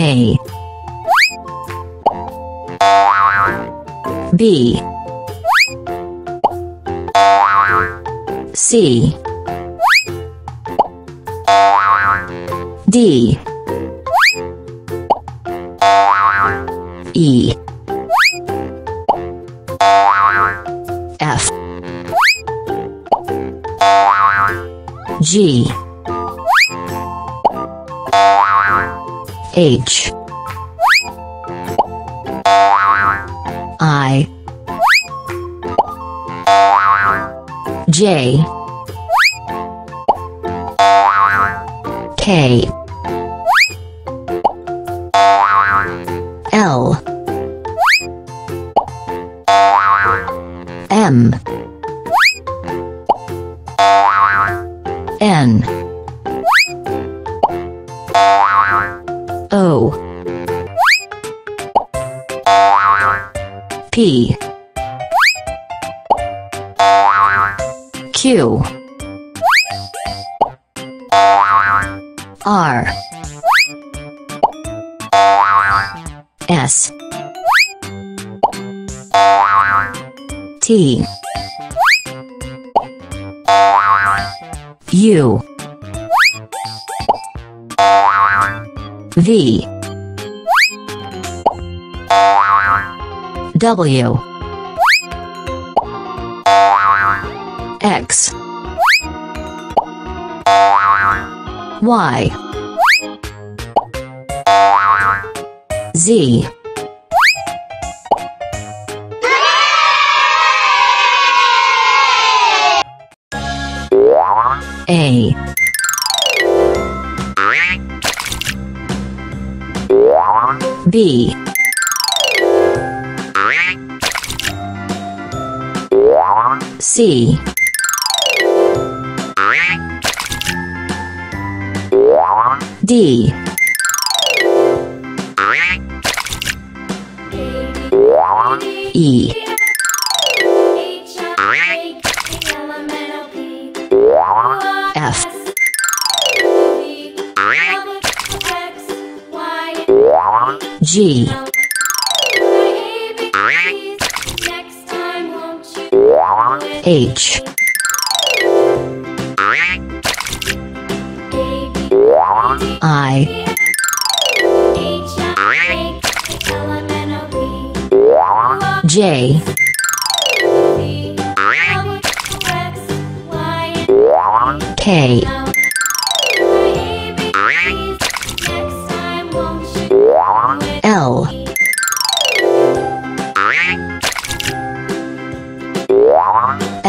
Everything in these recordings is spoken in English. A, B, C, D, E, F, G, H, I, J, K, L, M, N, O, P, Q, R, S, T, U, V, W, X, Y, Z. A, B, C, D, E, F, G, H, I, J, K, L, M, N,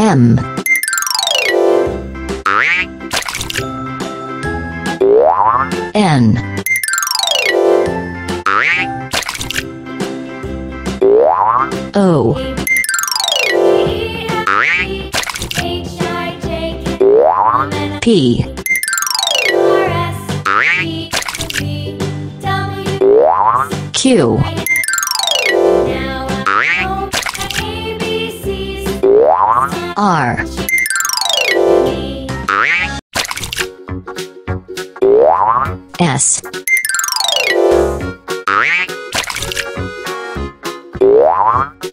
O, P, Q, R, S,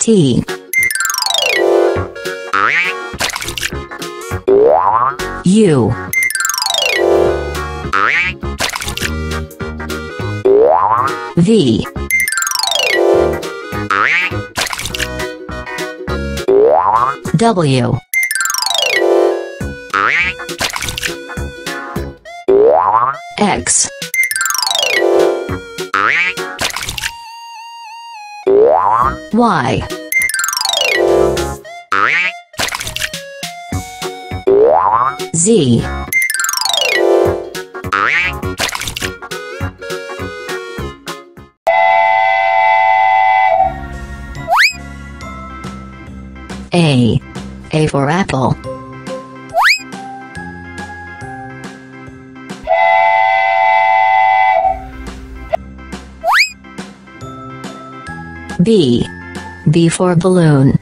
T, U, V, W, X, Y, Z, A for apple, B for balloon,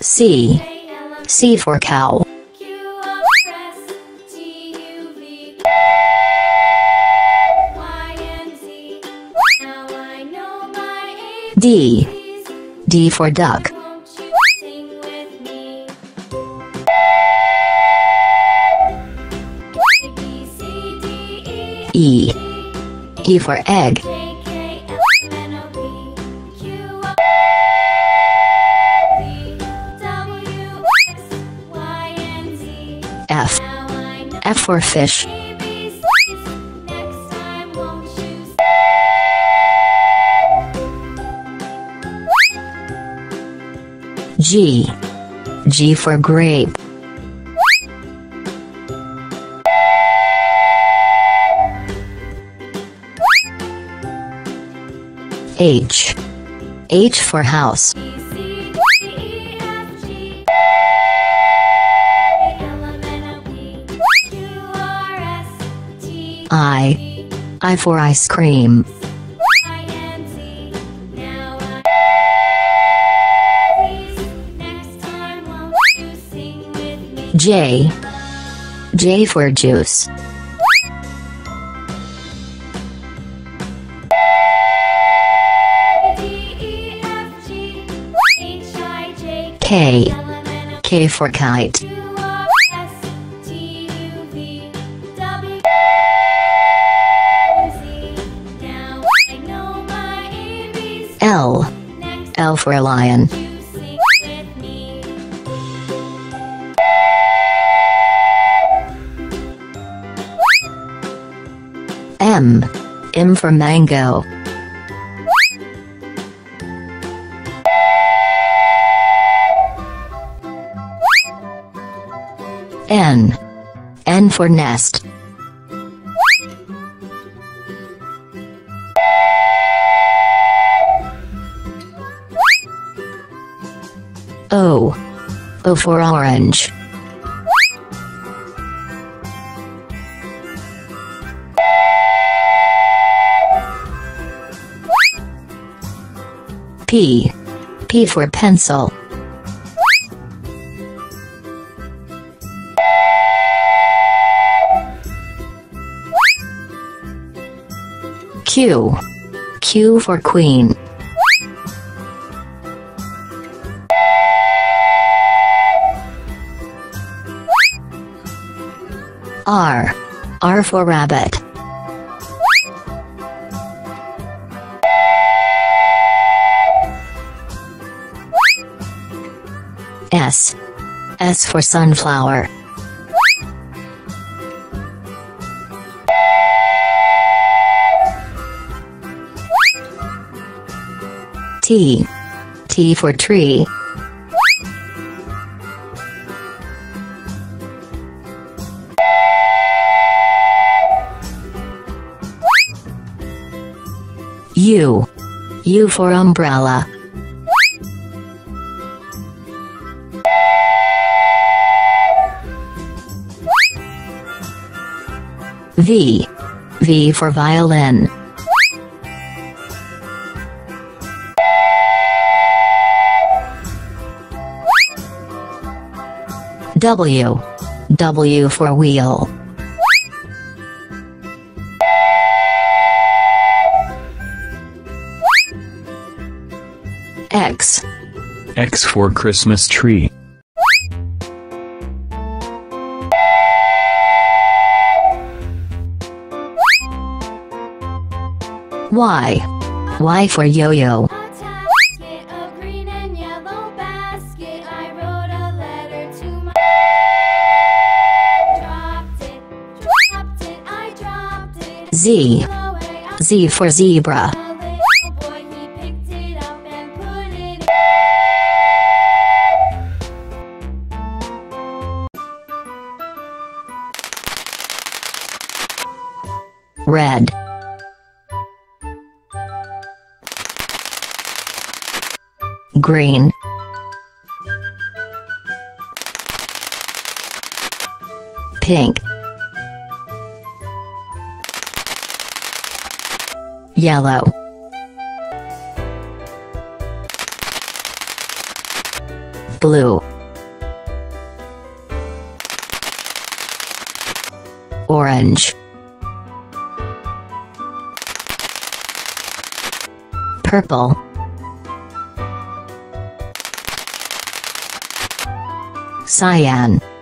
C, C for cow. D. D for duck. E. E for egg. F. F for fish. G. G for grape. H. H for house. I. I for ice cream. J. J for juice. K. K for kite. L. L for lion. M. M for mango. N. N for nest. O. O for orange. P. P for pencil. Q. Q for queen. R. R for rabbit. S. S for sunflower. T. T for tree. U. U for umbrella. V. V for violin. W. W for wheel. X. X for Christmas tree. Y. Y for yo-yo. Z. Z for zebra. Red. Green. Pink. Yellow. Blue. Orange. Purple. Cyan.